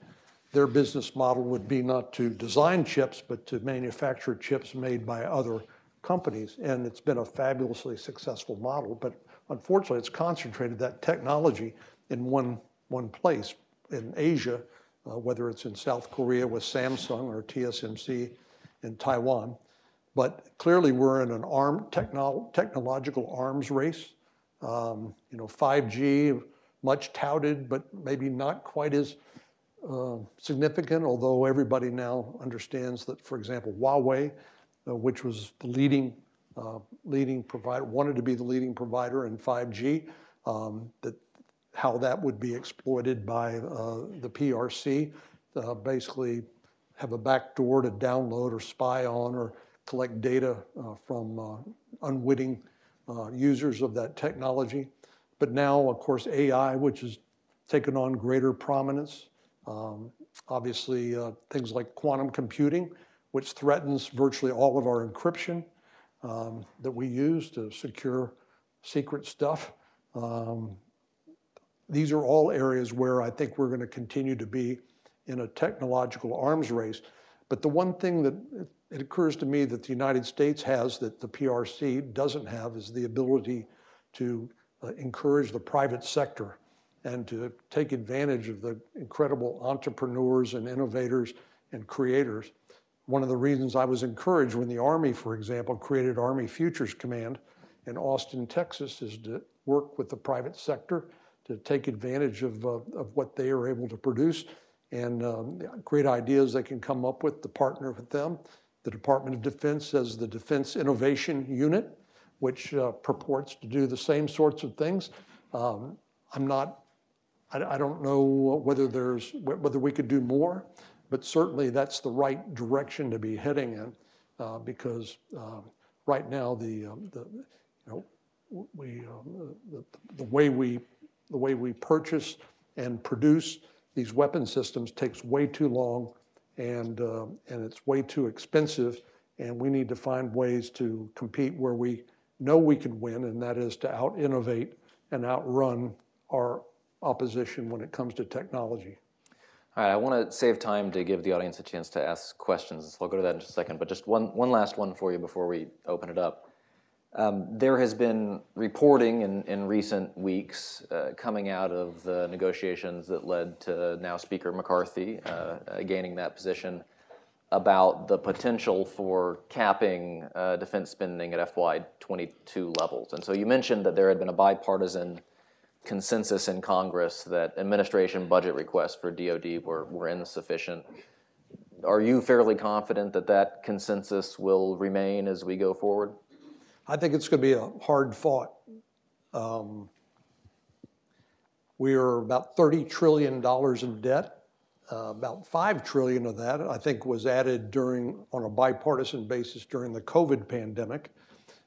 their business model would be not to design chips, but to manufacture chips made by other companies. And it's been a fabulously successful model, but unfortunately it's concentrated that technology in one, one place in Asia, uh, whether it's in South Korea with Samsung or T S M C, in Taiwan, but clearly we're in an arm, technolo technological arms race. Um, you know, five G, much touted, but maybe not quite as uh, significant, although everybody now understands that, for example, Huawei, uh, which was the leading, uh, leading provider, wanted to be the leading provider in five G, um, that how that would be exploited by uh, the P R C, uh, basically have a backdoor to download or spy on or collect data uh, from uh, unwitting uh, users of that technology. But now, of course, A I, which has taken on greater prominence. Um, obviously, uh, things like quantum computing, which threatens virtually all of our encryption um, that we use to secure secret stuff. Um, these are all areas where I think we're going to continue to be in a technological arms race. But the one thing that it occurs to me that the United States has that the P R C doesn't have is the ability to uh, encourage the private sector and to take advantage of the incredible entrepreneurs and innovators and creators. One of the reasons I was encouraged when the Army, for example, created Army Futures Command in Austin, Texas, is to work with the private sector to take advantage of, uh, of what they are able to produce and um, great ideas they can come up with to partner with them. The Department of Defense has the Defense Innovation Unit, which uh, purports to do the same sorts of things. Um, I'm not, I, I don't know whether there's, whether we could do more, but certainly that's the right direction to be heading in uh, because um, right now the, um, the, you know, we, um, the, the way we, the way we purchase and produce these weapon systems takes way too long, and uh, and it's way too expensive, and we need to find ways to compete where we know we can win, and that is to out-innovate and outrun our opposition when it comes to technology. All right, I want to save time to give the audience a chance to ask questions, so I'll go to that in just a second, but just one, one last one for you before we open it up. Um, there has been reporting in, in recent weeks uh, coming out of the negotiations that led to now Speaker McCarthy uh, uh, gaining that position about the potential for capping uh, defense spending at F Y twenty-two levels. And so you mentioned that there had been a bipartisan consensus in Congress that administration budget requests for D O D were, were insufficient. Are you fairly confident that that consensus will remain as we go forward? I think it's going to be a hard fought. Um, we are about thirty trillion dollars in debt. Uh, about five trillion dollars of that, I think, was added during, on a bipartisan basis during the COVID pandemic.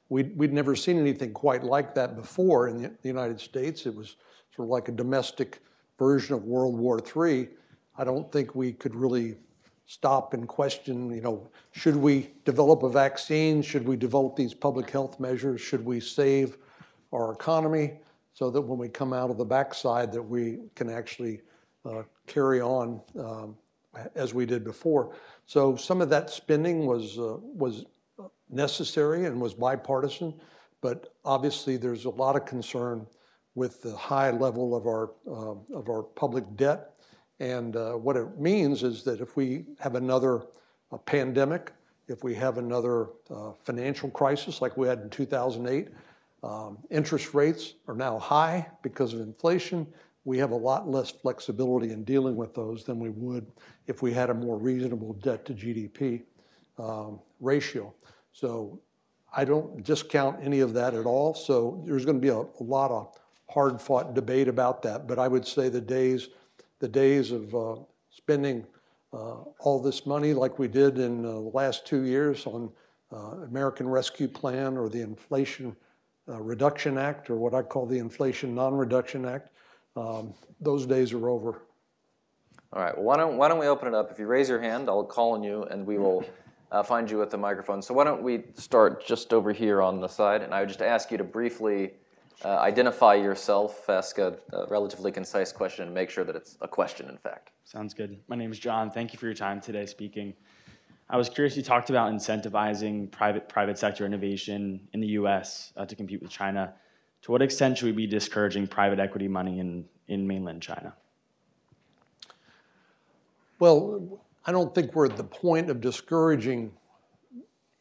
We'd, we'd never seen anything quite like that before in the, the United States. It was sort of like a domestic version of World War Three. I don't think we could really stop and question, you know, should we develop a vaccine? Should we develop these public health measures? Should we save our economy so that when we come out of the backside that we can actually uh, carry on um, as we did before. So some of that spending was, uh, was necessary and was bipartisan, but obviously there's a lot of concern with the high level of our, uh, of our public debt. And uh, what it means is that if we have another uh, pandemic, if we have another uh, financial crisis like we had in two thousand eight, um, interest rates are now high because of inflation. We have a lot less flexibility in dealing with those than we would if we had a more reasonable debt to G D P um, ratio. So I don't discount any of that at all. So there's going to be a, a lot of hard-fought debate about that. But I would say the days, the days of uh, spending uh, all this money like we did in uh, the last two years on uh, American Rescue Plan or the Inflation uh, Reduction Act, or what I call the Inflation Non-Reduction Act, um, those days are over. All right. Well, why don't, why don't we open it up? If you raise your hand, I'll call on you, and we will uh, find you at the microphone. So why don't we start just over here on the side, and I would just ask you to briefly Uh, identify yourself, ask a, a relatively concise question, and make sure that it's a question, in fact. Sounds good. My name is John. Thank you for your time today speaking. I was curious, you talked about incentivizing private, private sector innovation in the U S uh, to compete with China. To what extent should we be discouraging private equity money in, in mainland China? Well, I don't think we're at the point of discouraging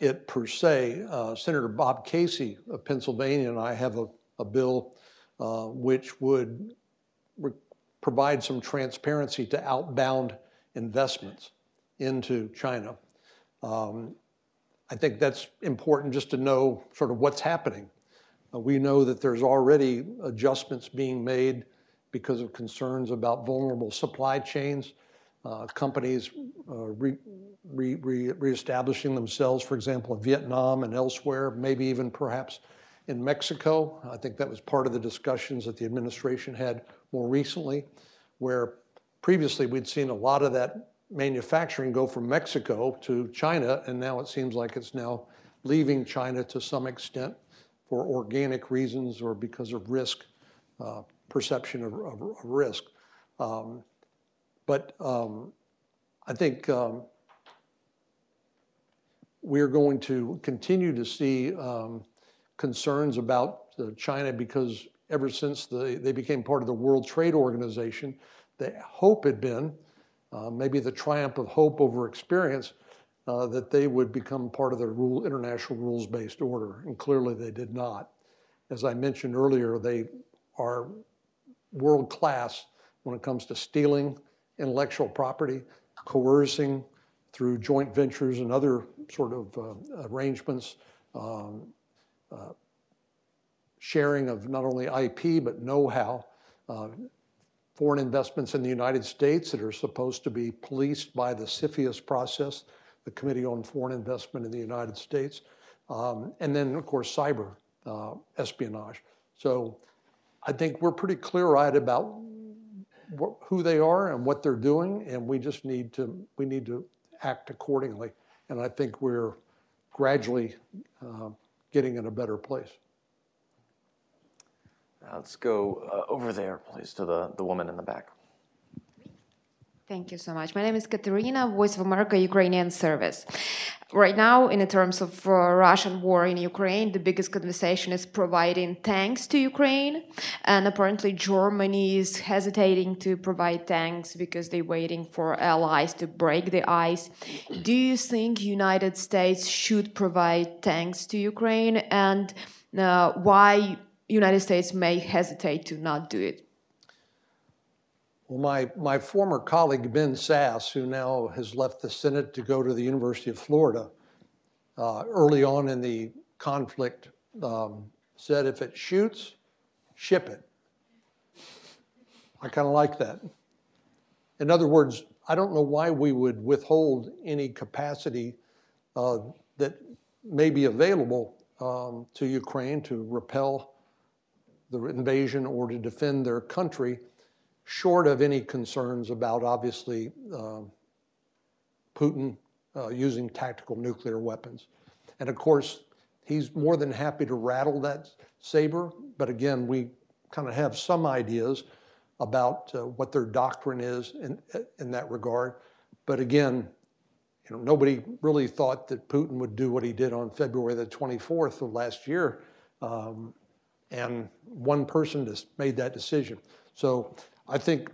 it per se. Uh, Senator Bob Casey of Pennsylvania and I have a a bill uh, which would provide some transparency to outbound investments into China. Um, I think that's important just to know sort of what's happening. Uh, we know that there's already adjustments being made because of concerns about vulnerable supply chains, uh, companies uh, re re re reestablishing themselves, for example, in Vietnam and elsewhere, maybe even perhaps in Mexico. I think that was part of the discussions that the administration had more recently, where previously we'd seen a lot of that manufacturing go from Mexico to China, and now it seems like it's now leaving China to some extent for organic reasons or because of risk, uh, perception of, of, of risk. Um, but um, I think um, we're going to continue to see um, concerns about China because ever since the, they became part of the World Trade Organization, the hope had been, uh, maybe the triumph of hope over experience, uh, that they would become part of the rule, international rules-based order, and clearly they did not. As I mentioned earlier, they are world-class when it comes to stealing intellectual property, coercing through joint ventures and other sort of uh, arrangements, um, Uh, sharing of not only I P, but know-how. Uh, foreign investments in the United States that are supposed to be policed by the CFIUS process, the Committee on Foreign Investment in the United States. Um, and then, of course, cyber uh, espionage. So I think we're pretty clear-eyed about wh who they are and what they're doing, and we just need to, we need to act accordingly. And I think we're gradually uh, getting in a better place. Now let's go uh, over there, please, to the, the woman in the back. Thank you so much. My name is Katerina, Voice of America Ukrainian Service. Right now, in the terms of uh, Russian war in Ukraine, the biggest conversation is providing tanks to Ukraine. And apparently Germany is hesitating to provide tanks because they're waiting for allies to break the ice. Do you think United States should provide tanks to Ukraine? And uh, why United States may hesitate to not do it? Well, my, my former colleague, Ben Sasse, who now has left the Senate to go to the University of Florida, uh, early on in the conflict um, said, if it shoots, ship it. I kind of like that. In other words, I don't know why we would withhold any capacity uh, that may be available um, to Ukraine to repel the invasion or to defend their country, short of any concerns about, obviously, uh, Putin uh, using tactical nuclear weapons. And of course, he's more than happy to rattle that saber, but again, we kind of have some ideas about uh, what their doctrine is in, in that regard. But again, you know, nobody really thought that Putin would do what he did on February the twenty-fourth of last year. Um, and one person just made that decision. So I think,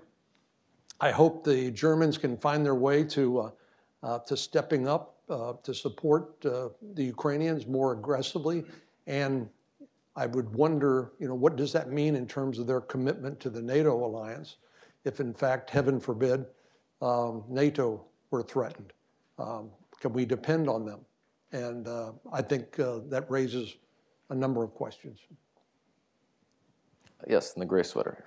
I hope the Germans can find their way to, uh, uh, to stepping up uh, to support uh, the Ukrainians more aggressively. And I would wonder, you know, what does that mean in terms of their commitment to the NATO alliance if, in fact, heaven forbid, um, NATO were threatened? Um, can we depend on them? And uh, I think uh, that raises a number of questions. Yes, in the gray sweater.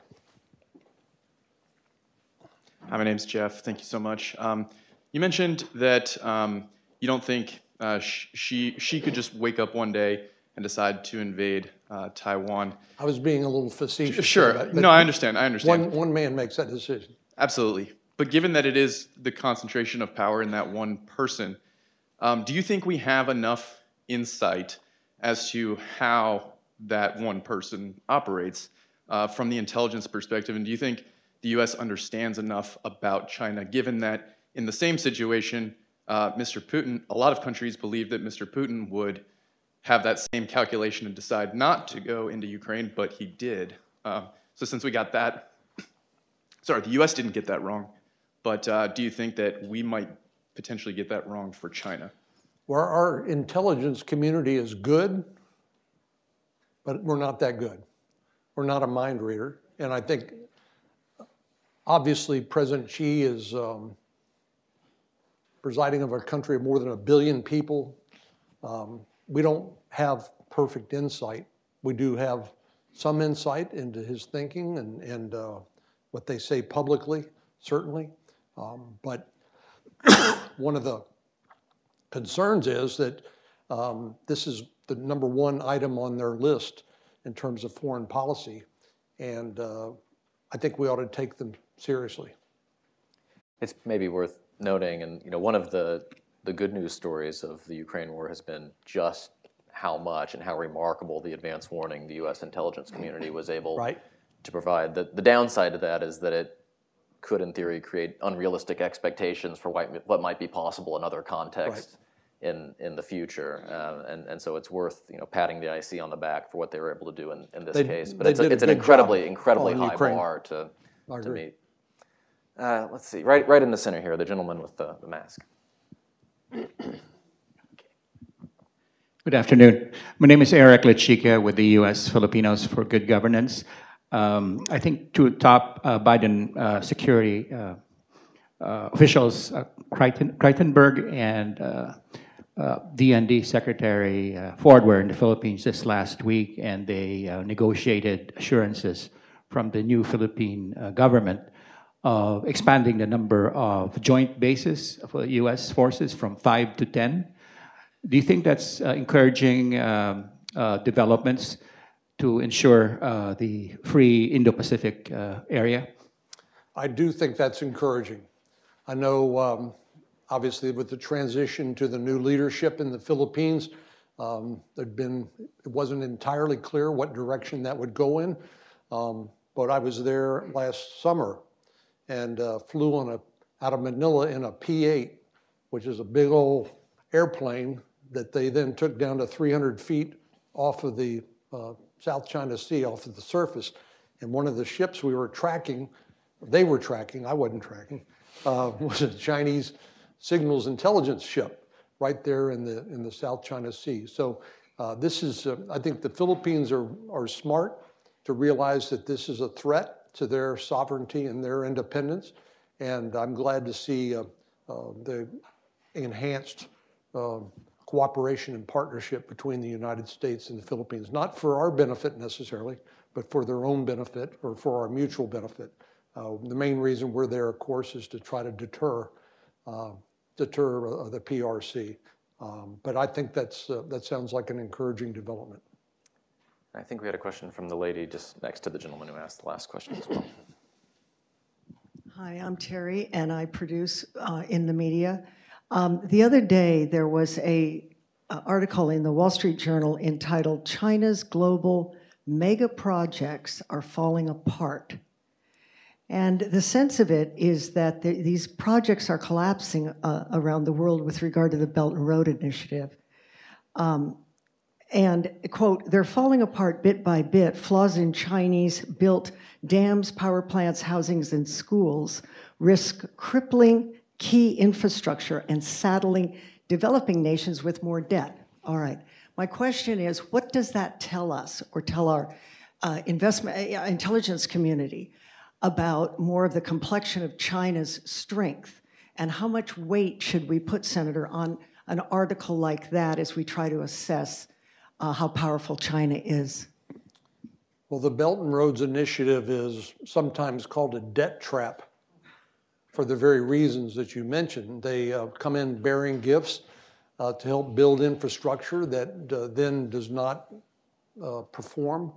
Hi, my name's Jeff. Thank you so much. Um, you mentioned that um, you don't think uh, sh she, she could just wake up one day and decide to invade uh, Taiwan. I was being a little facetious. Sure. About it, no, I understand. I understand. One, one man makes that decision. Absolutely. But given that it is the concentration of power in that one person, um, do you think we have enough insight as to how that one person operates uh, from the intelligence perspective? And do you think the U S understands enough about China, given that in the same situation, uh, Mister Putin, a lot of countries believe that Mister Putin would have that same calculation and decide not to go into Ukraine, but he did. Uh, so since we got that, sorry, the U S didn't get that wrong, but uh, do you think that we might potentially get that wrong for China? Well, our intelligence community is good, but we're not that good. We're not a mind reader. And I think, obviously, President Xi is um, presiding over a country of more than a billion people. Um, We don't have perfect insight. We do have some insight into his thinking and, and uh, what they say publicly, certainly. Um, but one of the concerns is that um, this is the number one item on their list in terms of foreign policy. And uh, I think we ought to take them seriously. It's maybe worth noting, and you know, one of the The good news stories of the Ukraine war has been just how much and how remarkable the advance warning the U S intelligence community was able right. to provide. The, the downside to that is that it could, in theory, create unrealistic expectations for what, what might be possible in other contexts right. in, in the future. Uh, and, and so it's worth you know patting the I C on the back for what they were able to do in, in this they, case. But it's, a, it's an incredibly, incredibly high Ukraine. bar to, to meet. Uh, let's see, right, right in the center here, the gentleman with the, the mask. Good afternoon. My name is Eric Lechica with the U S Filipinos for Good Governance. Um, I think two top uh, Biden uh, security uh, uh, officials, uh, Creighton, Creightonberg and uh, uh, D N D Secretary uh, Ford were in the Philippines this last week, and they uh, negotiated assurances from the new Philippine uh, government of expanding the number of joint bases for U S forces from five to ten. Do you think that's uh, encouraging um, uh, developments to ensure uh, the free Indo-Pacific uh, area? I do think that's encouraging. I know, um, obviously, with the transition to the new leadership in the Philippines, um, there'd been, it wasn't entirely clear what direction that would go in. Um, but I was there last summer and uh, flew on a, out of Manila in a P eight, which is a big old airplane that they then took down to three hundred feet off of the uh, South China Sea, off of the surface. And one of the ships we were tracking, they were tracking, I wasn't tracking, uh, was a Chinese signals intelligence ship right there in the, in the South China Sea. So uh, this is, uh, I think the Philippines are, are smart to realize that this is a threat to their sovereignty and their independence. And I'm glad to see uh, uh, the enhanced Uh, cooperation and partnership between the United States and the Philippines, not for our benefit necessarily, but for their own benefit or for our mutual benefit. Uh, the main reason we're there, of course, is to try to deter uh, deter uh, the P R C. Um, but I think that's uh, that sounds like an encouraging development. I think we had a question from the lady just next to the gentleman who asked the last question as well. Hi, I'm Terry, and I produce uh, in the media. Um, the other day, there was an article in the Wall Street Journal entitled, "China's Global Mega Projects Are Falling Apart." And the sense of it is that the, these projects are collapsing uh, around the world with regard to the Belt and Road Initiative. Um, and, quote, they're falling apart bit by bit, flaws in Chinese built dams, power plants, housings, and schools risk crippling key infrastructure and saddling developing nations with more debt. All right. My question is, what does that tell us or tell our uh, investment uh, intelligence community about more of the complexion of China's strength, and how much weight should we put, Senator, on an article like that as we try to assess uh, how powerful China is? Well, the Belt and Roads Initiative is sometimes called a debt trap for the very reasons that you mentioned. They uh, come in bearing gifts uh, to help build infrastructure that uh, then does not uh, perform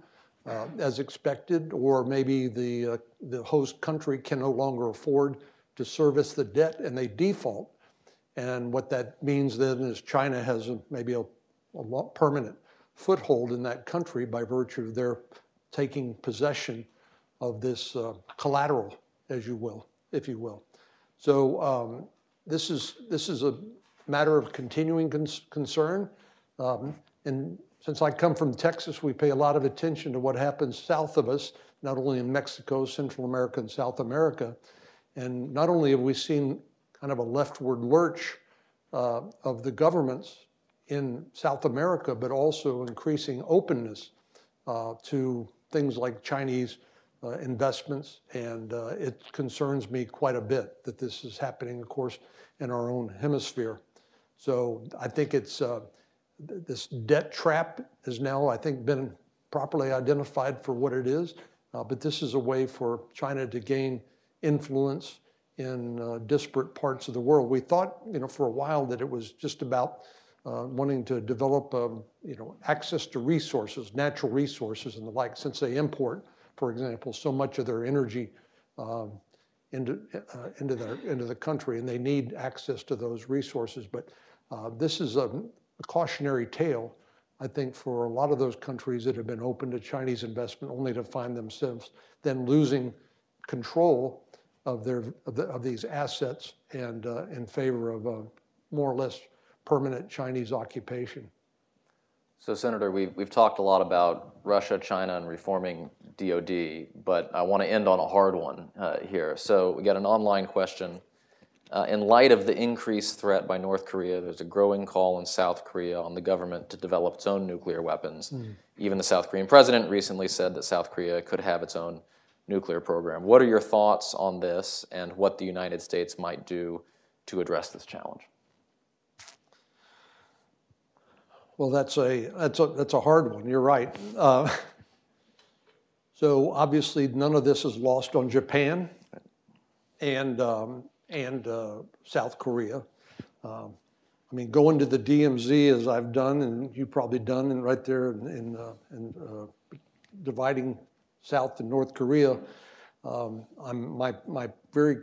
Uh, as expected, or maybe the, uh, the host country can no longer afford to service the debt, and they default. And what that means then is China has a, maybe a, a permanent foothold in that country by virtue of their taking possession of this uh, collateral, as you will, if you will. So um, this is, this is a matter of continuing cons concern. Um, and Since I come from Texas, we pay a lot of attention to what happens south of us, not only in Mexico, Central America, and South America. And not only have we seen kind of a leftward lurch uh, of the governments in South America, but also increasing openness uh, to things like Chinese uh, investments. And uh, it concerns me quite a bit that this is happening, of course, in our own hemisphere. So I think it's... Uh, This debt trap has now, I think, been properly identified for what it is. Uh, but this is a way for China to gain influence in uh, disparate parts of the world. We thought, you know, for a while that it was just about uh, wanting to develop, um, you know, access to resources, natural resources and the like, since they import, for example, so much of their energy um, into, uh, into, their, into the country, and they need access to those resources. But uh, this is a... a cautionary tale, I think, for a lot of those countries that have been open to Chinese investment, only to find themselves then losing control of their of, the, of these assets and uh, in favor of a more or less permanent Chinese occupation. So, Senator, we've we've talked a lot about Russia, China, and reforming D O D, but I want to end on a hard one uh, here. So, we got an online question. Uh, in light of the increased threat by North Korea, there's a growing call in South Korea on the government to develop its own nuclear weapons. Mm. Even the South Korean president recently said that South Korea could have its own nuclear program. What are your thoughts on this and what the United States might do to address this challenge? Well, that's a, that's a, that's a hard one. You're right. Uh, so obviously, none of this is lost on Japan. And... Um, and uh, South Korea. Um, I mean, going to the D M Z as I've done, and you've probably done, and right there in, in, uh, in uh, dividing South and North Korea, um, I'm, my, my very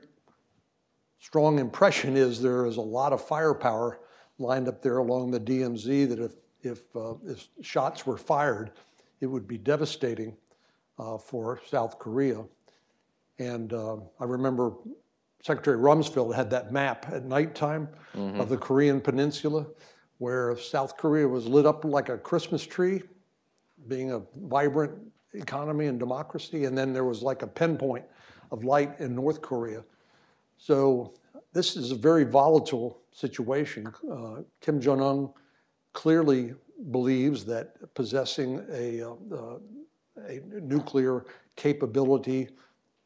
strong impression is there is a lot of firepower lined up there along the D M Z that if, if, uh, if shots were fired, it would be devastating uh, for South Korea. And uh, I remember Secretary Rumsfeld had that map at nighttime mm-hmm. of the Korean Peninsula, where South Korea was lit up like a Christmas tree, being a vibrant economy and democracy, and then there was like a pinpoint of light in North Korea. So this is a very volatile situation. Uh, Kim Jong-un clearly believes that possessing a, uh, a nuclear capability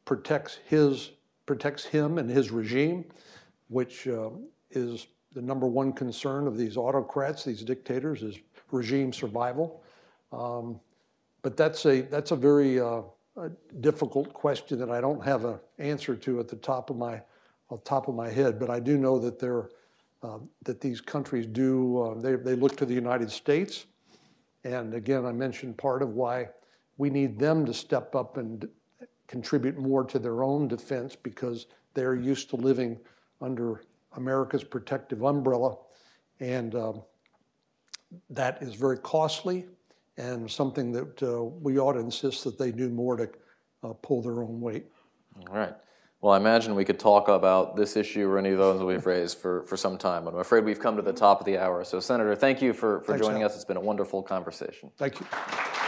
protects his protects him and his regime, which uh, is the number one concern of these autocrats, these dictators, is regime survival. Um, but that's a, that's a very uh, a difficult question that I don't have an answer to at the top of my, off the top of my head. But I do know that, they're, uh, that these countries do, uh, they, they look to the United States. And again, I mentioned part of why we need them to step up and contribute more to their own defense, because they're used to living under America's protective umbrella. And um, that is very costly and something that uh, we ought to insist that they do more to uh, pull their own weight. All right. Well, I imagine we could talk about this issue or any of those we've raised for, for some time, but I'm afraid we've come to the top of the hour. So, Senator, thank you for, for joining us. It's been a wonderful conversation. Thank you.